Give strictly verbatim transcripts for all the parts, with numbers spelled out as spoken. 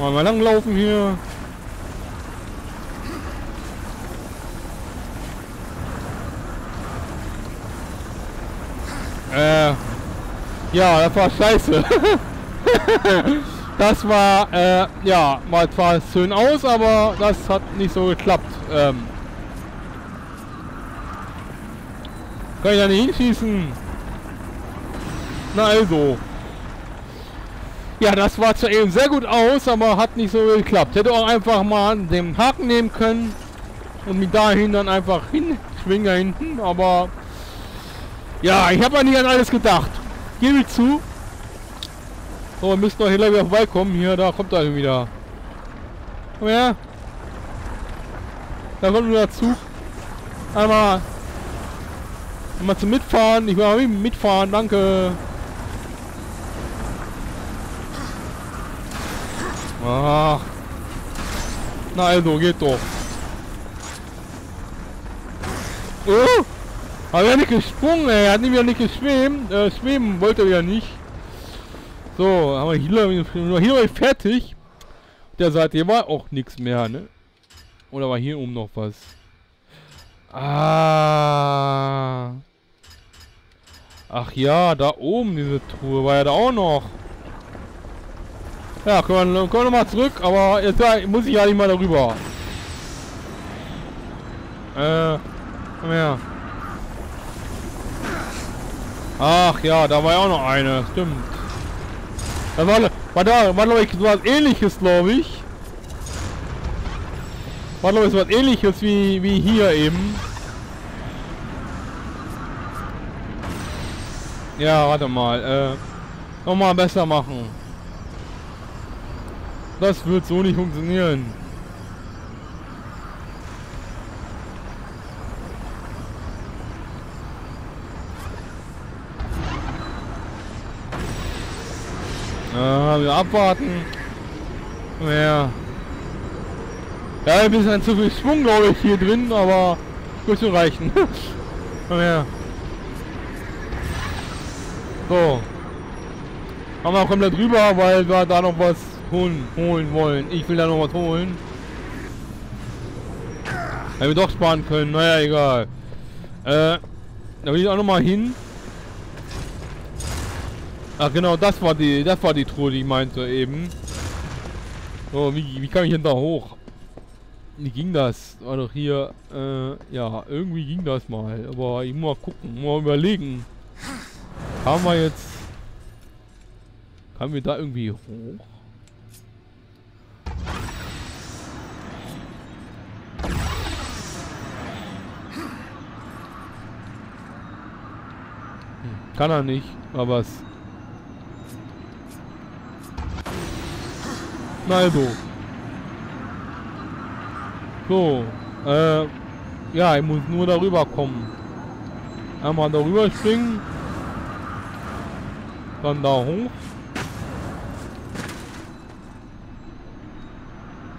Wollen wir langlaufen hier? Äh, ja, das war scheiße. Das war, äh, ja, mal zwar schön aus, aber das hat nicht so geklappt. Ähm, kann ich da nicht hinschießen? Na also. Ja, das war zwar eben sehr gut aus, aber hat nicht so geklappt. Hätte auch einfach mal den Haken nehmen können und mich dahin dann einfach hinschwingen da hinten, aber... Ja, ich habe ja nicht an alles gedacht. Gebe ich zu. So, wir müssen doch hier gleich wieder vorbeikommen. Hier, da kommt er wieder. Komm her. Da kommt wieder Zug. Einmal. Einmal zum Mitfahren. Ich will mal mitfahren. Danke. Ach. Na also, geht doch. Oh. Aber er hat nicht gesprungen, ey. Er hat wieder nicht geschwemmt. Äh, schweben wollte er ja nicht. So, haben wir hier, hier fertig. Der Seite hier war auch nichts mehr, ne? Oder war hier oben noch was? Ah. Ach ja, da oben diese Truhe war ja da auch noch. Ja, können wir, können wir nochmal zurück, aber jetzt ja, muss ich ja nicht mal darüber. Äh, komm her. Ach ja, da war ja auch noch eine, stimmt. Das war, war da, war glaube ich so was ähnliches, glaube ich. War glaube ich so was ähnliches wie, wie hier eben. Ja, warte mal, äh, nochmal besser machen. Das wird so nicht funktionieren. Ja, wir abwarten. Ja. Ja, ein bisschen zu viel Schwung, glaube ich, hier drin, aber gut zu reichen. Ja. So. Aber wir kommen da drüber, weil wir da noch was holen, holen wollen. Ich will da noch was holen. Weil wir doch sparen können. Naja, egal. Äh, da will ich auch nochmal hin. Ach genau, das war die, das war die Truhe, die ich meinte eben. So, wie, wie kam ich denn da hoch? Wie ging das? War doch hier, äh, ja, irgendwie ging das mal. Aber ich muss mal gucken, mal überlegen. Haben wir jetzt... Kamen wir da irgendwie hoch? Hm, kann er nicht, aber es... Also. So. Äh, ja, ich muss nur darüber kommen. Einmal darüber springen. Dann da hoch.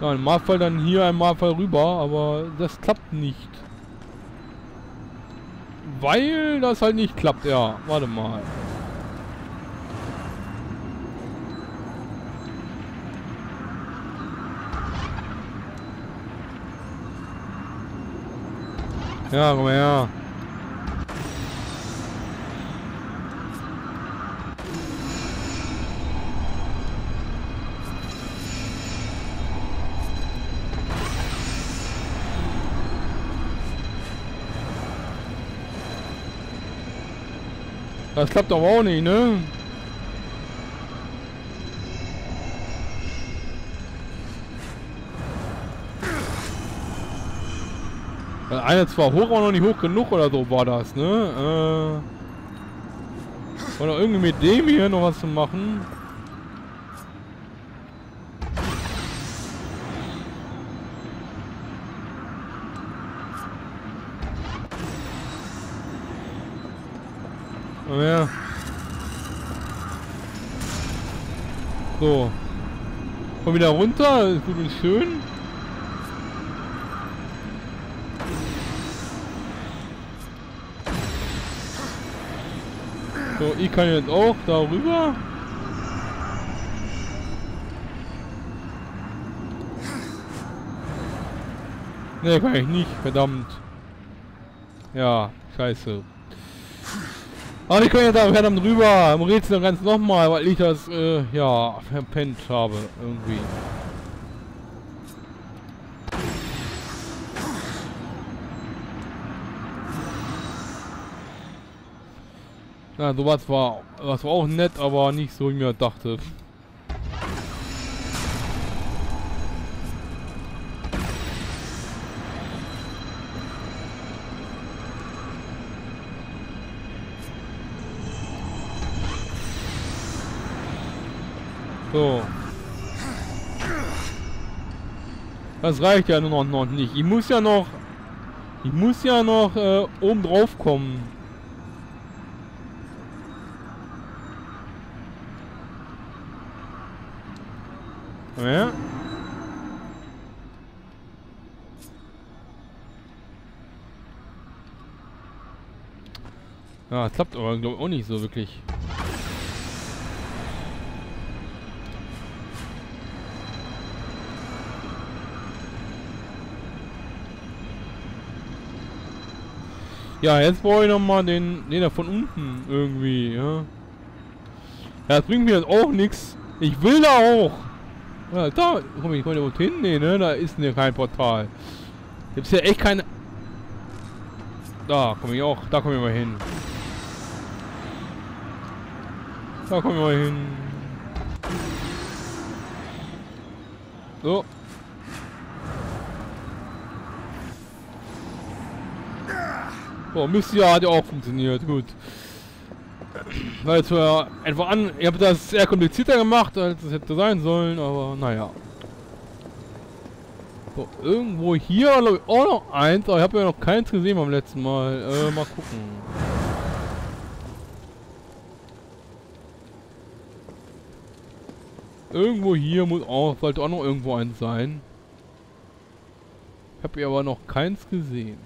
Ja, ein Malfall dann hier, ein Malfall rüber, aber das klappt nicht. Weil das halt nicht klappt, ja. Warte mal. Ja, komm her. Das klappt aber auch nicht, ne? Eine zwar hoch, aber noch nicht hoch genug oder so war das, ne? Äh, oder irgendwie mit dem hier noch was zu machen. Oh ja. So. Komm wieder runter, ist gut und schön. So, ich kann jetzt auch darüber. Ne, kann ich nicht, verdammt. Ja, scheiße. Aber ich kann ja da verdammt rüber. Im Rätsel noch ganz nochmal, weil ich das, äh, ja, verpennt habe, irgendwie. Na, sowas war, das war auch nett, aber nicht so, wie ich mir dachte. So. Das reicht ja nur noch, noch nicht. Ich muss ja noch... Ich muss ja noch äh, oben drauf kommen. Ja. Ja, das klappt aber, glaube ich, auch nicht so wirklich. Ja, jetzt brauche ich nochmal den, den da von unten irgendwie, ja. Ja, das bringt mir jetzt auch nichts. Ich will da auch. Ja, da komm ich heute hin, nee, ne? Da ist ne kein Portal. Gibt's ja echt keine. Da komme ich auch, da komme ich mal hin. Da komme ich mal hin. So. So, müsste ja, hat ja auch funktioniert, gut. Weil es war etwa an. Ich habe das sehr komplizierter gemacht, als es hätte sein sollen, aber naja. So, irgendwo hier war, glaube ich, auch noch eins, aber ich habe ja noch keins gesehen beim letzten Mal. Äh, mal gucken. Irgendwo hier muss auch, sollte auch noch irgendwo eins sein. Ich habe hier aber noch keins gesehen.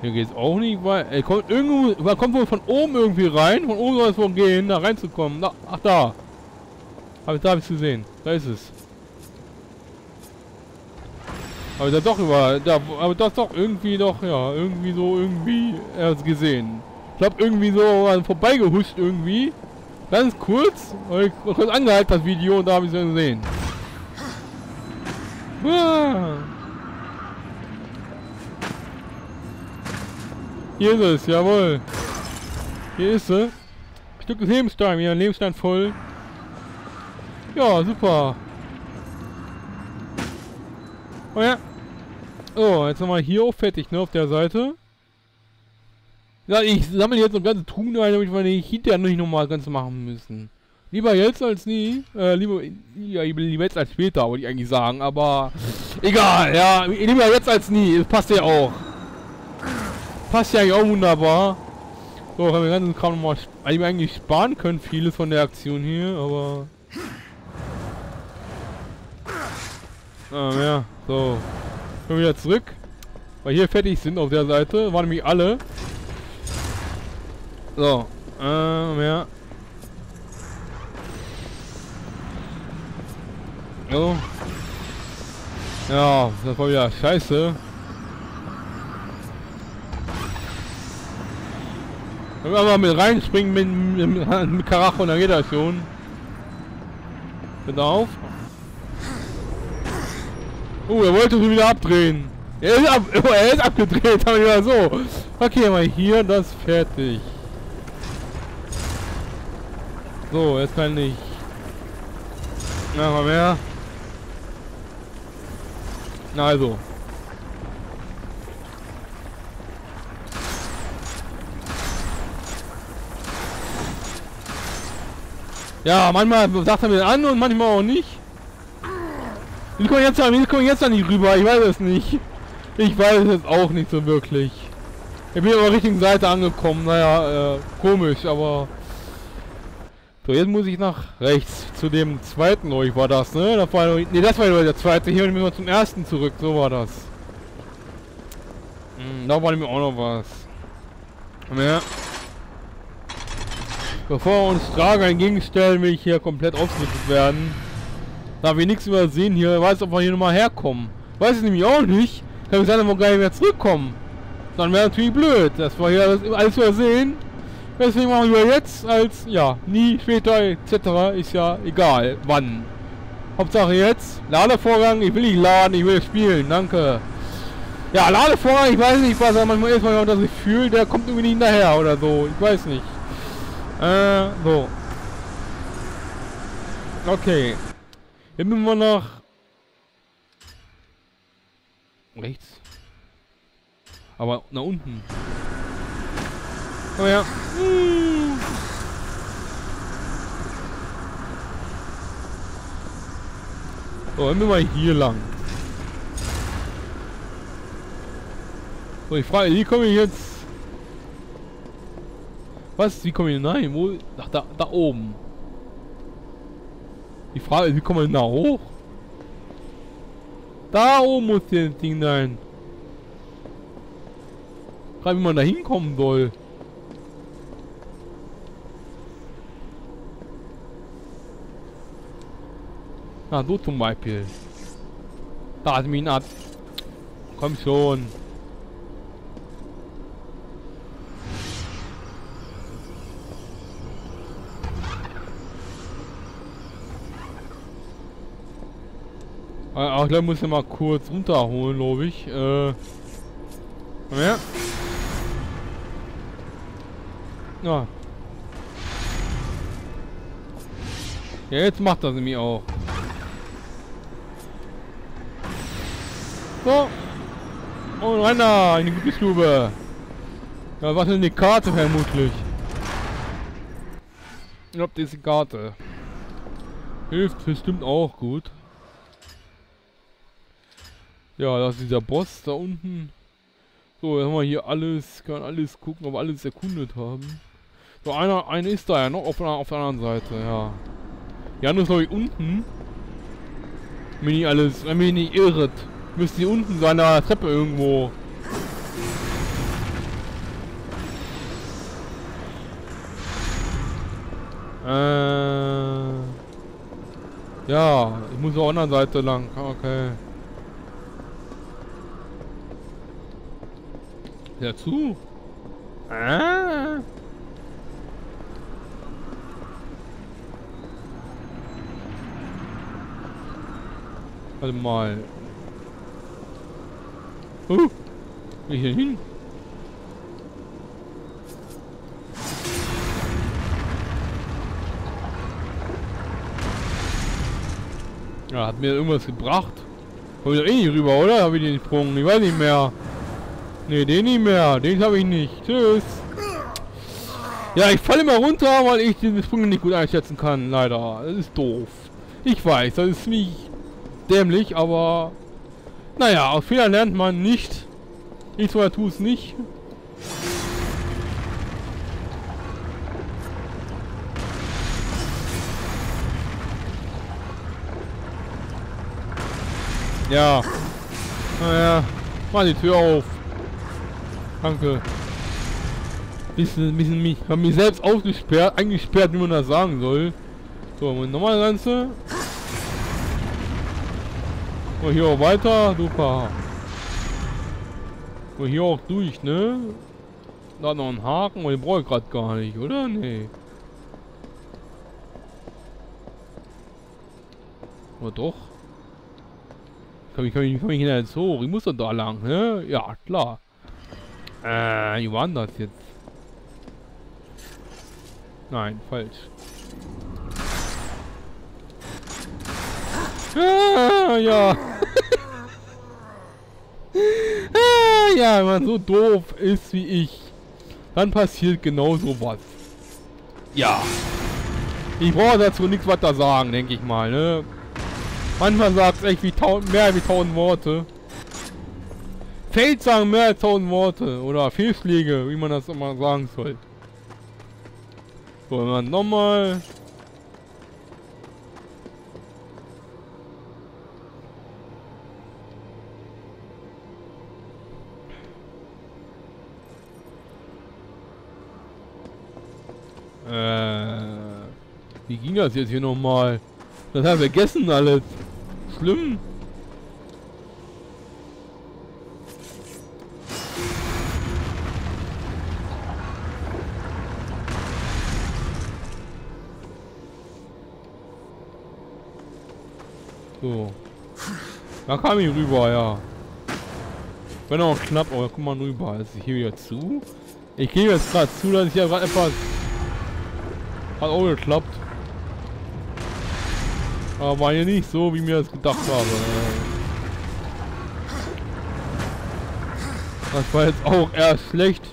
Hier geht's auch nicht, weil er kommt irgendwo, man kommt wohl von oben irgendwie rein, von oben soll es wohl gehen, da reinzukommen. Da, ach da. Hab ich, da habe ich es gesehen. Da ist es. Aber da doch über, da, aber das doch irgendwie doch, ja, irgendwie so, irgendwie, er hat es gesehen. Ich glaube irgendwie so vorbeigehuscht irgendwie. Ganz kurz, ich kurz angehalten das Video und da habe ich es gesehen. Ah. Hier ist es, jawohl. Hier ist sie. Ein Stück Lebensstein, wieder ein Lebensstein voll. Ja, super. Oh ja. So, jetzt nochmal hier auch fertig, ne, auf der Seite. Ja, ich sammle jetzt so ganze Truhen ein, damit wir nicht hinterher nicht nochmal ganz machen müssen. Lieber jetzt als nie. Äh, lieber, ja, lieber jetzt als später, wollte ich eigentlich sagen, aber... Egal, ja, lieber jetzt als nie. Das passt ja auch. Passt ja eigentlich auch wunderbar. So, haben wir den ganzen Kram nochmal eigentlich sparen können, vieles von der Aktion hier, aber... Ah, ja, so. Können wir wieder zurück. Weil hier fertig sind auf der Seite, waren nämlich alle. So, ähm, ja. So. Ja, das war wieder scheiße. Wenn wir mal mit reinspringen mit, mit, mit Karacho, dann geht das schon. Bitte auf. Oh, er wollte so wieder abdrehen. Er ist, ab, oh, er ist abgedreht, aber wieder so. Okay, mal hier, das ist fertig. So, jetzt kann ich. Na, mal mehr. Na, also. Ja, manchmal sagt er mir an und manchmal auch nicht. Wie komme ich jetzt da, wie komme ich jetzt da nicht rüber? Ich weiß es nicht. Ich weiß es jetzt auch nicht so wirklich. Ich bin auf der richtigen Seite angekommen. Naja, äh, komisch, aber... So, jetzt muss ich nach rechts. Zu dem zweiten, glaube ich, war das, ne? Das war, ne, das war der zweite. Hier müssen wir zum ersten zurück. So war das. Hm, da war nämlich auch noch was. Komm her. Bevor uns Fragen entgegenstellen, will ich hier komplett aufgeschnitten werden. Da wir nichts übersehen hier. Ich weiß, ob wir hier nochmal herkommen. Weiß ich nämlich auch nicht. Kann sein, dass wir gar nicht mehr zurückkommen. Dann wäre natürlich blöd, dass wir hier alles übersehen. Deswegen machen wir jetzt als, ja, nie, später, et cetera. Ist ja egal, wann. Hauptsache jetzt. Ladevorgang, ich will nicht laden, ich will spielen, danke. Ja, Ladevorgang, ich weiß nicht, was er manchmal ist, manchmal das Gefühl, der kommt irgendwie nicht hinterher oder so. Ich weiß nicht. Äh, so. Okay. Jetzt müssen wir nach rechts. Aber nach unten. Komm her. Hm. So, dann müssen wir hier lang. So, ich frage, wie komme ich jetzt? Was? Wie komme ich hinein? Wo? Ach, da, da oben. Die Frage ist, wie komme ich denn da hoch? Da oben muss hier das Ding sein. Ich frage, wie man da hinkommen soll. Na, so zum Beispiel. Da hat mich ihn ab. Komm schon. Ach, ich glaube, ich muss ja mal kurz runterholen, glaube ich. Äh. Komm her. Ja. Ja, jetzt macht das nämlich auch. So. Und rein da, eine gute Stube. Ja, was ist denn die Karte vermutlich? Ich glaube, das ist die Karte. Hilft bestimmt auch gut. Ja, das ist dieser Boss da unten. So, jetzt haben wir hier alles, kann alles gucken, ob wir alles erkundet haben. So, einer, einer ist da ja noch auf, auf der anderen Seite, ja. Die andere ist, glaube ich, unten. Wenn mich nicht alles, wenn mich nicht irret. Müsste die unten sein, da an der Treppe irgendwo. Äh. Ja, ich muss auf der anderen Seite lang, okay. Ja, zu. Ah. Warte mal. Uh, geh hier hin. Ja, hat mir irgendwas gebracht. Hab ich doch eh nicht rüber, oder? Hab ich den Sprung? Ich weiß nicht mehr. Ne, den nicht mehr. Den habe ich nicht. Tschüss. Ja, ich falle immer runter, weil ich diese Sprünge nicht gut einschätzen kann. Leider. Das ist doof. Ich weiß, das ist nicht dämlich, aber... Naja, aus Fehlern lernt man nicht. Ich zwar tue es nicht. Ja. Naja. Mach die Tür auf. Danke. Bisschen, bisschen mich. Ich habe mich selbst ausgesperrt, eingesperrt, wie man das sagen soll. So, nochmal eine Ganze. So, hier auch weiter. Super. So, hier auch durch, ne? Da hat noch ein Haken, aber den brauche ich gerade gar nicht, oder? Nee. Oder doch? Ich kann mich, kann mich, kann mich hinterher jetzt hoch. Ich muss doch da lang, ne? Ja, klar. Äh, wie war denn das jetzt? Nein, falsch. Ah, ja. ah, ja, wenn man so doof ist wie ich, dann passiert genau sowas. Ja. Ich brauche dazu nichts weiter sagen, denke ich mal, ne? Manchmal sagt es echt wie tausend, mehr wie tausend Worte. Feld sagen mehr als tausend Worte oder Fehlschläge, wie man das immer sagen soll. So, wenn man nochmal. Äh, wie ging das jetzt hier nochmal? Das haben wir vergessen alles. Schlimm. So. Da kam ich rüber, ja. Wenn auch knapp, aber guck mal rüber. Ist hier wieder zu? Ich gehe jetzt gerade zu, dass ich ja gerade etwas... Hat auch geklappt. Aber war ja nicht so, wie ich mir das gedacht habe. Das war jetzt auch eher schlecht.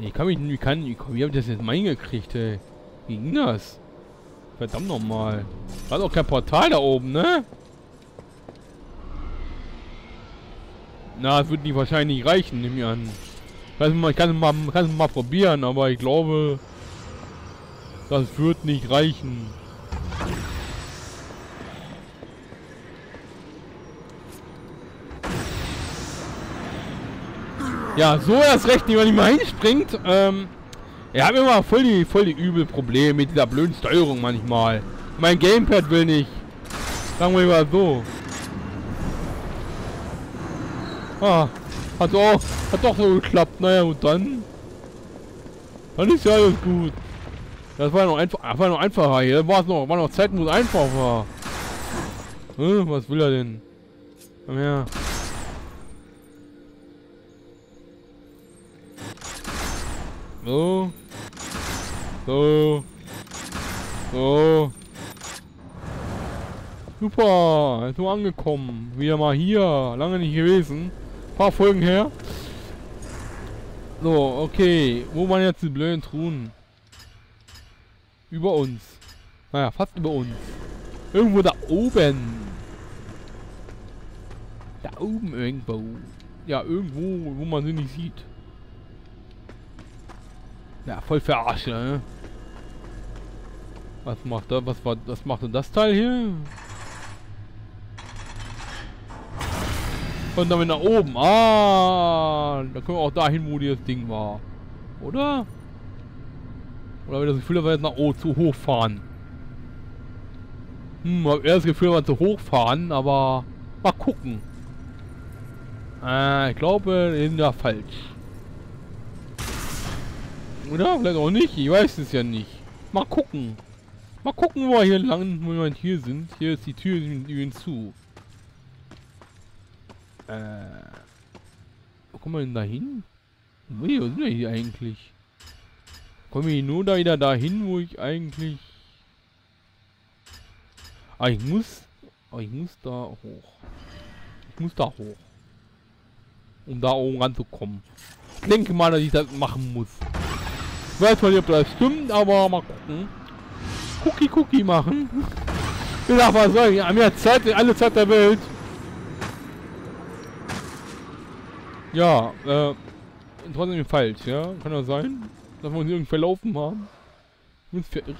Ich kann mich nicht, wie kann ich, wie hab ich das jetzt mal hingekriegt, ey? Wie ging das? Verdammt nochmal. War doch kein Portal da oben, ne? Na, es wird nicht wahrscheinlich nicht reichen, nehme ich an. Ich kann es mal, mal, mal probieren, aber ich glaube, das wird nicht reichen. Ja, so erst recht, wenn ich mal hinspringt. Ähm, ich habe immer voll die, voll die übel Probleme mit dieser blöden Steuerung manchmal. Mein Gamepad will nicht. Sagen wir mal so. Ah, hat doch, hat doch so geklappt. Naja, und dann? Dann ist ja alles gut. Das war noch, einfach, das war noch einfacher hier. War es noch, war noch Zeit, wo es einfach war. Hm, was will er denn? Komm her. So. So. So. Super. Ist nur angekommen. Wieder mal hier. Lange nicht gewesen. Ein paar Folgen her. So, okay. Wo waren jetzt die blöden Truhen? Über uns. Naja, fast über uns. Irgendwo da oben. Da oben irgendwo. Ja, irgendwo, wo man sie nicht sieht. Ja, voll verarscht, ne? Was macht da? Was war das? Macht denn das Teil hier? Und damit nach oben. Ah, da können wir auch dahin, wo das Ding war. Oder? Oder habe ich das Gefühl, dass wir jetzt nach oben zu hoch fahren? Hm, habe eher das Gefühl, dass wir zu hoch fahren, aber mal gucken. Äh, ich glaube, wir sind da falsch. Oder? Vielleicht auch nicht. Ich weiß es ja nicht. Mal gucken. Mal gucken, wo wir hier lang, wo wir hier sind. Hier ist die Tür, die wir hinzu. Äh. Wo kommen wir denn da hin? Wo sind wir hier eigentlich? Kommen wir nur da wieder dahin, wo ich eigentlich... Ah, ich muss... Ah, ich muss da hoch. Ich muss da hoch. Um da oben ranzukommen. Ich denke mal, dass ich das machen muss. Ich weiß mal nicht, ob das stimmt, aber mal gucken. Cookie Cookie machen. Ich sag mal so, ich habe mehr Zeit, alle Zeit der Welt. Ja, äh, trotzdem falsch, ja? Kann das sein? Dass wir uns irgendwie verlaufen haben? Uns verirrt.